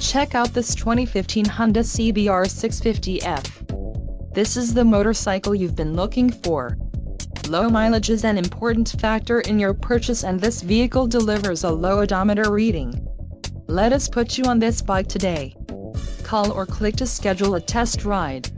Check out this 2015 Honda CBR650F. This is the motorcycle you've been looking for. Low mileage is an important factor in your purchase, and this vehicle delivers a low odometer reading. Let us put you on this bike today. Call or click to schedule a test ride.